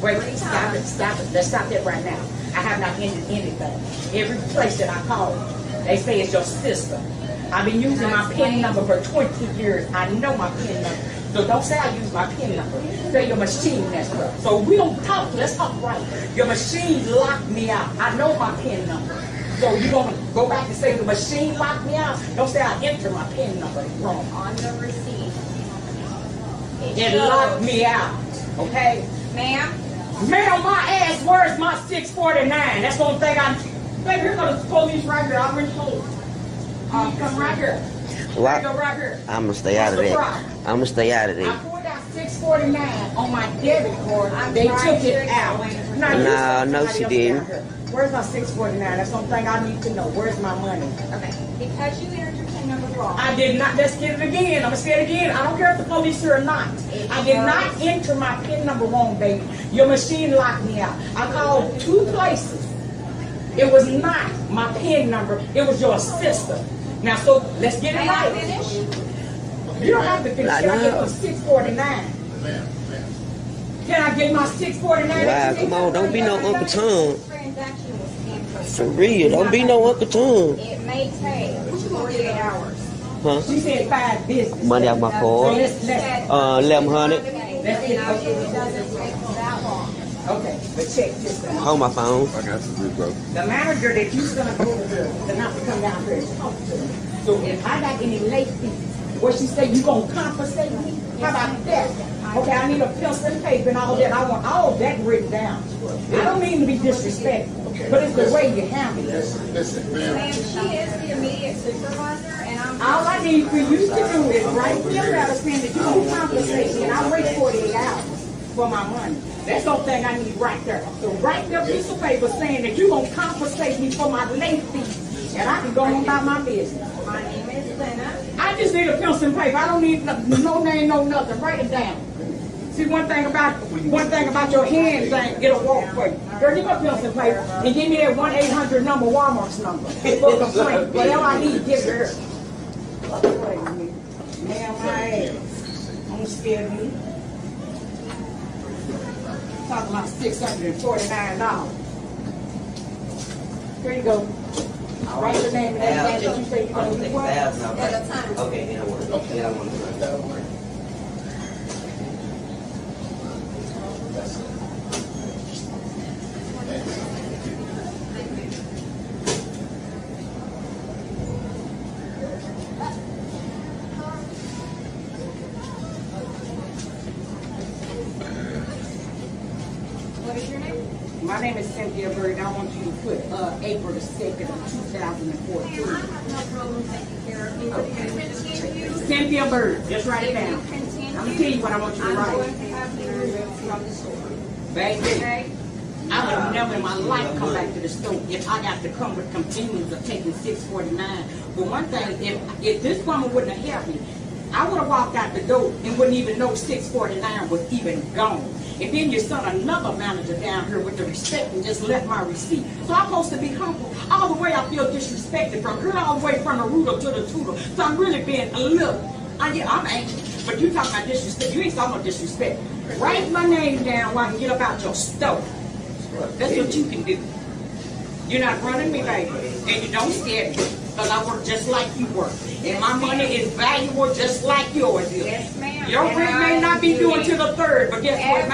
Brady, stop it, stop it. Let's stop that right now. I have not ended anything. Every place that I call, they say it's your sister. I've been using my PIN number for 20 years. I know my PIN number. So don't say I use my PIN number. Say your machine messed up. So we don't talk. Let's talk right. Your machine locked me out. I know my PIN number. So you're going to go back and say the machine locked me out? Don't say I entered my PIN number wrong. On the receipt. It locked me out. Okay? Ma'am? Ma'am, my ass, where's my 649? That's one thing I... Baby, here comes the police right here. I'm in school. Come right here. I'm going to stay out of that. I'm going to stay out of that. I pulled out 649 on my debit card. They took it out. No, she didn't. Where's my 649? That's one thing I need to know. Where's my money? Okay. Because you entered your PIN number wrong. I did not. Let's get it again. I'm going to say it again. I don't care if the police here or not. I did not enter my PIN number wrong, baby. Your machine locked me out. I called two places. It was not my PIN number. It was your sister. Now, so let's get it right. You don't have to finish. I get my 649. Can I get my 649? Wow, come on. Don't be no Uncle Tom. For real, don't be no Uncle Tom. It may take 48 hours. Huh? She said 5 business. Money out my card. So let's 1100. It doesn't take that long. Okay, but check this out. Hold my phone. I got some bro. The manager that you're going to go to, they're not to come down here and talk to me. So if I got any late fees, what she say, you going to compensate me? How about that? Okay, I need a pencil and paper and all that. I want all that written down. I don't mean to be disrespectful. But it's the way you handle it. Listen, ma'am. She is the immediate supervisor, and I'm... All I need for you to do is write me a letter saying that you don't compensate me, and I'll wait 48 hours for my money. That's the thing I need right there. So write me a piece of paper saying that you're going to compensate me for my late fees, and I can go on about my business. My name is Lena. I just need a pencil and paper. I don't need no name, no nothing. Write it down. See, one thing about your hands, it'll walk for you. Girl, give up pencil and paper and give me that 1-800 number, Walmart's number. For complaint. Whatever I need, give her. Ma'am, my ass. Don't scare me. Talking about $649. Here you go. Write your name and that you say you're going to do what? Okay, then I want to. Okay, I want to. My name is Cynthia Bird. I want you to put April the 2nd of 2014. I have no problem taking care of you. Okay. Cynthia Bird. Just write it down. I'm going to tell you what I want you to write. I'm going to have you removed from the store. Baby, okay. I would have never in my life come back to the store if I got to come with continuance of taking $649. But one thing, if this woman wouldn't have helped me, I would have walked out the door and wouldn't even know $649 was even gone. And then you sent another manager down here with the respect and just left my receipt. So I'm supposed to be humble. All the way I feel disrespected from here all the way from the ruler to the tutor. So I'm really being a little. I'm angry. But you talking about disrespect. You ain't talking about disrespect. Write my name down while I can get about your stuff. That's what you can do. You're not running me, baby. And you don't scare me. Because I work just like you work. And my money is valuable just like yours is. Yes, ma'am. Your rent may not be due until the 3rd, but guess what?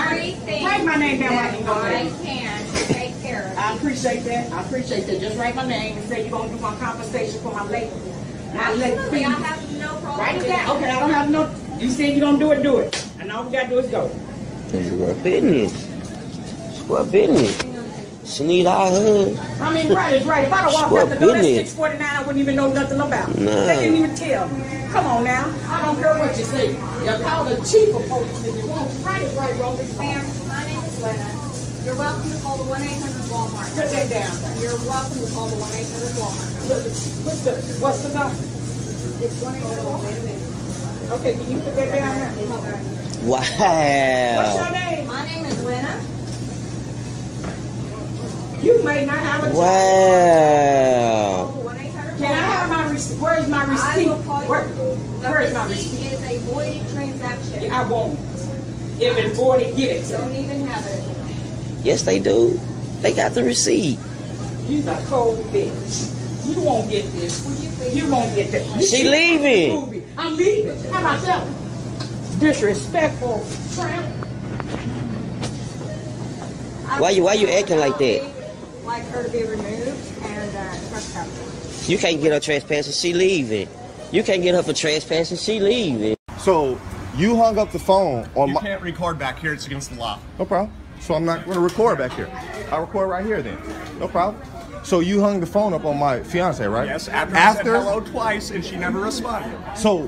Write my name down while I can go there. I can take care of it. I appreciate that. I appreciate that. Just write my name and say you're going to do my compensation for my late fees. Absolutely. I have no problem. Write it down. Okay, I don't have no... You said you're going to do it, do it. And all we got to do is go. Square business. Square business. She need all her. I mean, right is right. If I don't walk out the door, that's 649, I wouldn't even know nothing about. Nah. They didn't even tell me. Come on now. I don't care what you say. You call the chief of police if you want. Right is right, Roman. Ma'am, my name is Lena. You're welcome to call the 1-800 Walmart. Put that down. You're welcome to call the 1-800 Walmart. Look, what's the number? It's 1-800 Walmart. Okay, can you put that down here? Wow. What's your name? My name is Lena. You may not have a job. Wow. Can I have my receipt? Where's my receipt? Where's my receipt? It is a voided transaction. Yeah, I won't. If it's voided, get it. Don't even have it. Yes, they do. They got the receipt. You're a cold bitch. You won't get this. You won't get that. She leaving. I'm leaving. How about that? Disrespectful tramp. Why you acting like that? Like her to be removed and trespassing. You can't get her trespassing. She leaving. You can't get her for trespassing. She leaving. So you hung up the phone on my. You can't record back here. It's against the law. No problem. So I'm not going to record back here. I'll record right here then. No problem. So you hung the phone up on my fiance, right? Yes. After I said hello twice and she never responded. So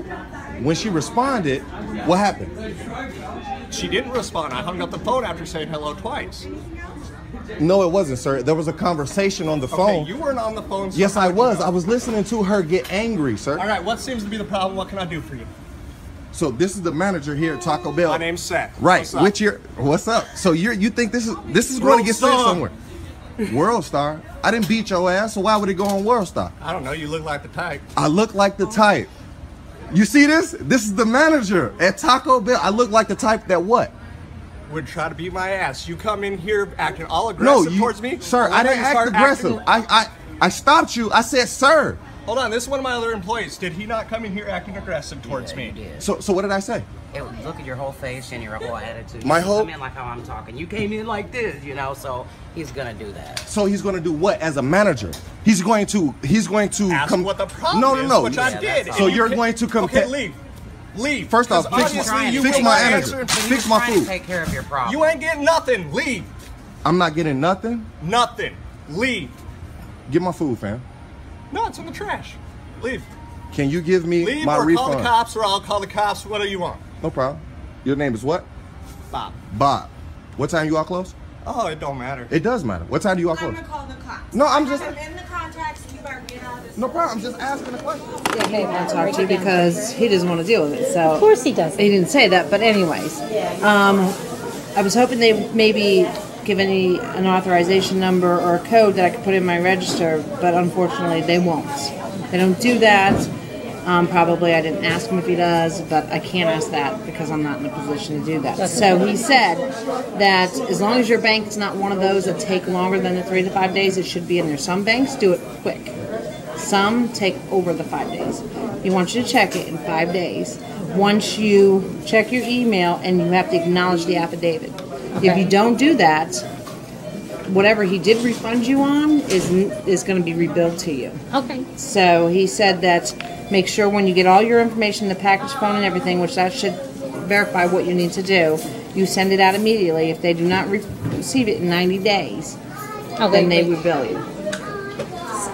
when she responded, what happened? She didn't respond. I hung up the phone after saying hello twice. No, it wasn't, sir. There was a conversation on the phone. You weren't on the phone. Yes, I was. I was listening to her get angry, sir. All right. What seems to be the problem? What can I do for you? So this is the manager here at Taco Bell. My name's Seth. Right. What's up? So you think this is going to get sent somewhere? World Star. I didn't beat your ass, so why would it go on World Star? I don't know. You look like the type. I look like the type. You see this? This is the manager at Taco Bell. I look like the type that what? Would try to beat my ass. You come in here acting all aggressive towards me? Sir, I didn't act aggressive. I stopped you. I said, sir. Hold on. This is one of my other employees. Did he not come in here acting aggressive towards me? So what did I say? It was look at your whole face and your whole attitude. My whole? You come in like how I'm talking. You came in like this, you know, so he's going to do that. So he's going to do what as a manager? He's going to ask what the problem is, which I did. So you're going to come. Okay, leave. Leave. First off, fix my energy. Fix my food. Take care of your problem. You ain't getting nothing. Leave. I'm not getting nothing? Nothing. Leave. Get my food, fam. No, it's in the trash. Leave. Can you give me my refund? Leave or call the cops, or I'll call the cops. What do you want? No problem. Your name is what? Bob. Bob. What time you all close? Oh, it don't matter. It does matter. What time do you all close? I'm going to call the cops. No, I'm just... I'm in the contracts. You better get out of this. No problem. I'm just asking a question. Yeah, he won't talk to you because he doesn't want to deal with it. So of course he doesn't. He didn't say that, but anyways. I was hoping they maybe give me an authorization number or a code that I could put in my register, but unfortunately they won't. They don't do that. Probably I didn't ask him if he does, but I can't ask that because I'm not in a position to do that. So he said that as long as your bank is not one of those that take longer than the 3 to 5 days, it should be in there. Some banks do it quick. Some take over the 5 days. He wants you to check it in 5 days. Once you check your email, and you have to acknowledge the affidavit. Okay. If you don't do that, whatever he did refund you on is going to be rebilled to you. Okay. So he said that make sure when you get all your information, the package phone and everything, which that should verify what you need to do, you send it out immediately. If they do not receive it in 90 days, okay, then they will bill you.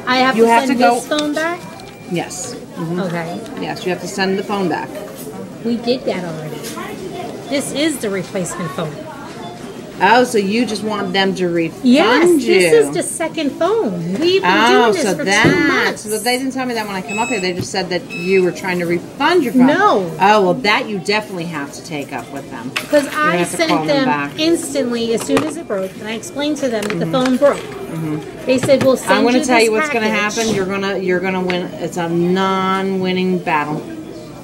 I have you to have send to this phone back? Yes. Mm-hmm. Okay. Yes, you have to send the phone back. We did that already. This is the replacement phone. Oh, so you just want them to refund you? Yes, this is the second phone. We've been doing this for 2 months. But they didn't tell me that when I came up here. They just said that you were trying to refund your phone. No. Oh, well, that you definitely have to take up with them. Because I sent them instantly as soon as it broke, and I explained to them that the phone broke. Mm-hmm. They said, well, send you this package. I'm going to tell you what's going to happen. You're going to win. It's a non-winning battle.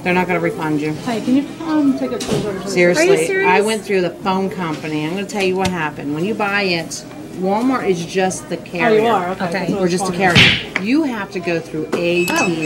They're not going to refund you. Hey, can you take a photo? Seriously, are you serious? I went through the phone company. I'm going to tell you what happened. When you buy it, Walmart is just the carrier. Oh, you are? Okay. We're just the carrier. You have to go through AT.